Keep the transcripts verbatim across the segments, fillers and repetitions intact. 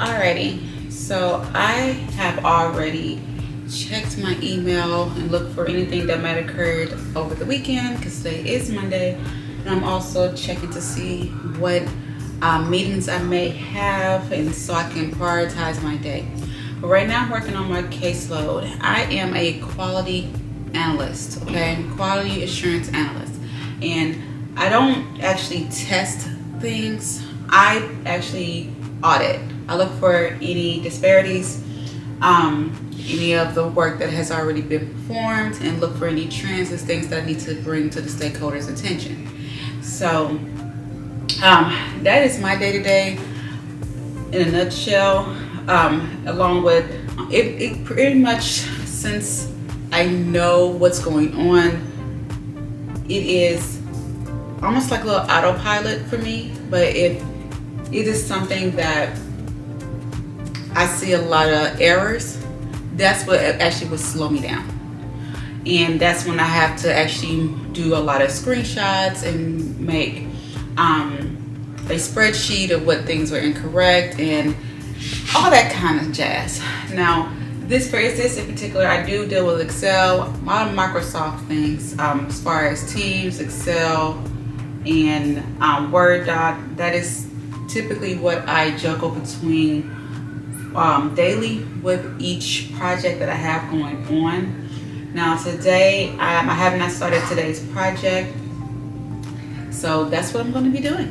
Alrighty, so I have already checked my email and looked for anything that might have occurred over the weekend because today is Monday, and I'm also checking to see what uh, meetings I may have, and so I can prioritize my day. But right now I'm working on my caseload. I am a quality analyst, okay, quality assurance analyst, and I don't actually test things. I actually audit. I look for any disparities, um, any of the work that has already been performed, and look for any trends and things that I need to bring to the stakeholders' attention. So um, that is my day-to-day -day in a nutshell, um, along with it, it pretty much, since I know what's going on, it is almost like a little autopilot for me, but it it is something that I see a lot of errors. That's what actually would slow me down, and that's when I have to actually do a lot of screenshots and make um, a spreadsheet of what things were incorrect and all that kind of jazz. Now, this for instance in particular, I do deal with Excel, a lot of Microsoft things, um, as far as Teams, Excel, and um, Word doc. That is typically what I juggle between. Um, daily with each project that I have going on. Now today, um, I have not started today's project, so that's what I'm going to be doing.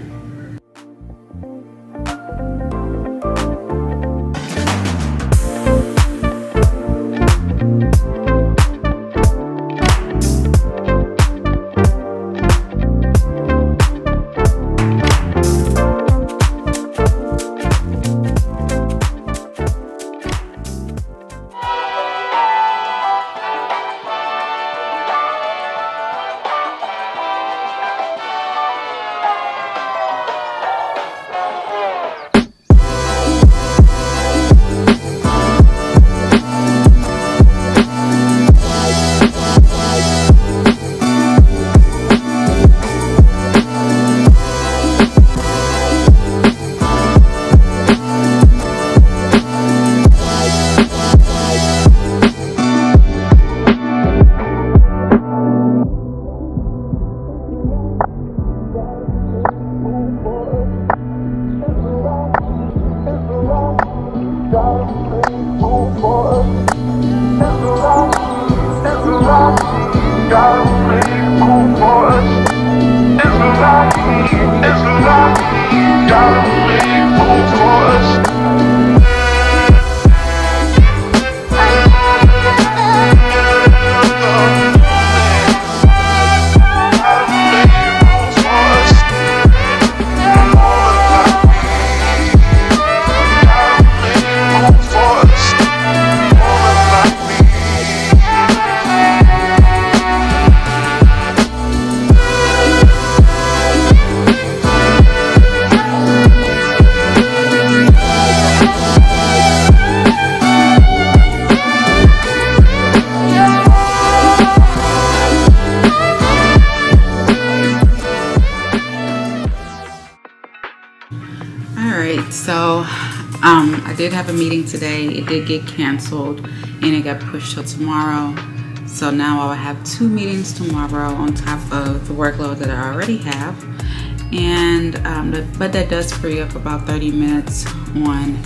So um, I did have a meeting today. It did get canceled and it got pushed till tomorrow. So now I will have two meetings tomorrow on top of the workload that I already have. and um, the, but that does free up about thirty minutes on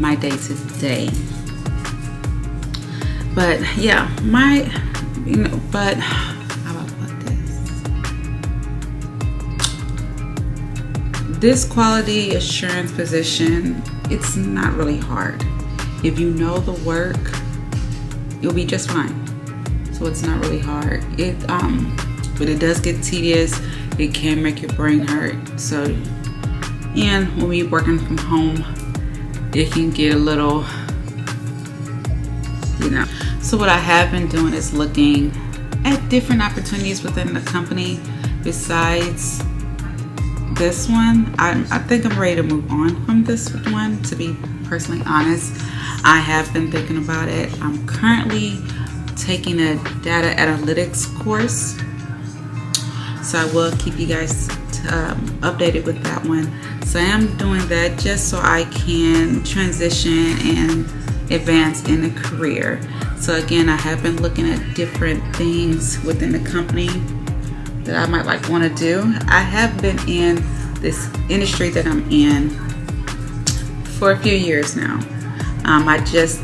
my day to day. But yeah, my you know, but how about this? This quality assurance position, it's not really hard. If you know the work, you'll be just fine. So it's not really hard. It um, but it does get tedious. It can make your brain hurt. So, and when we're working from home, it can get a little, you know. So what I have been doing is looking at different opportunities within the company. Besides this one, I, I think I'm ready to move on from this one, to be personally honest. I have been thinking about it. I'm currently taking a data analytics course, so I will keep you guys um, updated with that one. So I am doing that just so I can transition and advance in the career. So again, I have been looking at different things within the company that I might like want to do. I have been in this industry that I'm in for a few years now. Um, I just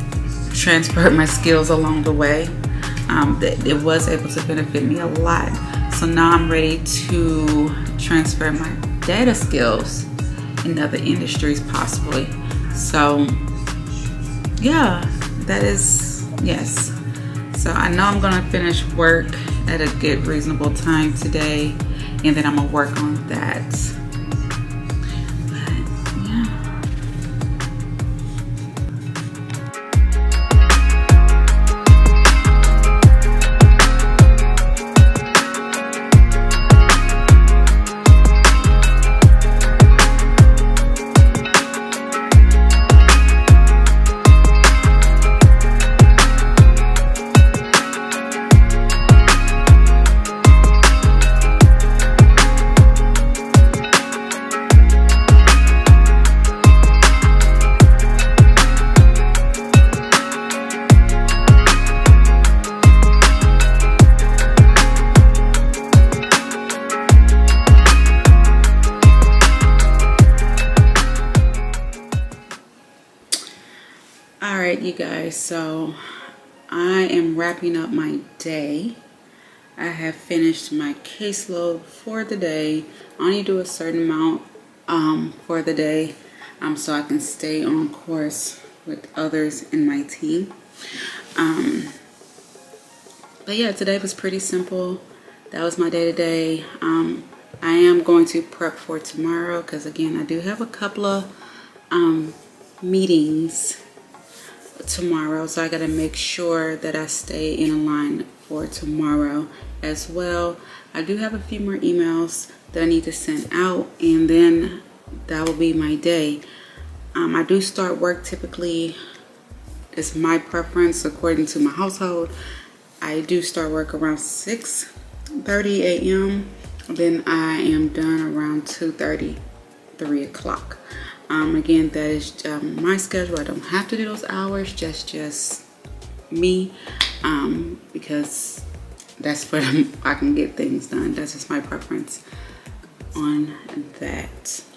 transferred my skills along the way. Um, that it was able to benefit me a lot. So now I'm ready to transfer my data skills in other industries possibly. So yeah, that is, yes. So I know I'm gonna finish work at a good reasonable time today, and then I'm gonna work on that. You guys, so I am wrapping up my day. I have finished my caseload for the day. I only do a certain amount um, for the day um, so I can stay on course with others in my team. Um, but yeah, today was pretty simple. That was my day to day. Um, I am going to prep for tomorrow because again, I do have a couple of um, meetings tomorrow, so I gotta make sure that I stay in line for tomorrow as well. I do have a few more emails that I need to send out, and then that will be my day. um, I do start work typically, it's my preference according to my household, I do start work around six thirty a m then I am done around two thirty, three o'clock. Um, again, that is um, my schedule. I don't have to do those hours, just just me, um, because that's where I can get things done. That's just my preference on that.